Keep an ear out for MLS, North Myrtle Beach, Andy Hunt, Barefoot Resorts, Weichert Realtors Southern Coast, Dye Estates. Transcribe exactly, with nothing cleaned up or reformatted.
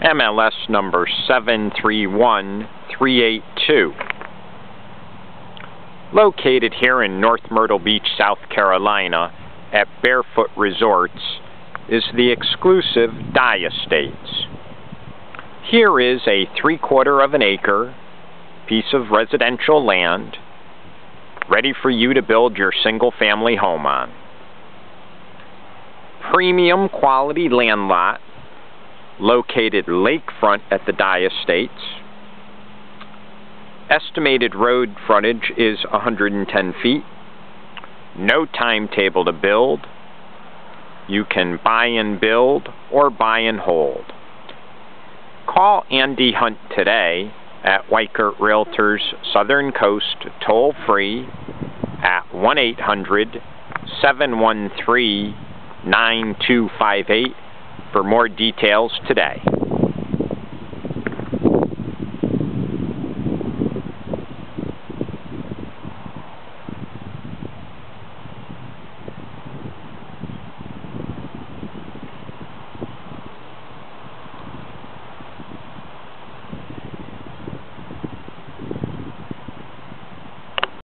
M L S number seven three one three eight two. Located here in North Myrtle Beach, South Carolina, at Barefoot Resorts, is the exclusive Dye Estates. Here is a three-quarter of an acre piece of residential land ready for you to build your single-family home on. Premium quality land lot located lakefront at the Dye Estates. Estimated road frontage is one hundred ten feet. No timetable to build. You can buy and build or buy and hold. Call Andy Hunt today at Weichert Realtors Southern Coast, toll free at one eight hundred seven one three nine two five eight for more details today.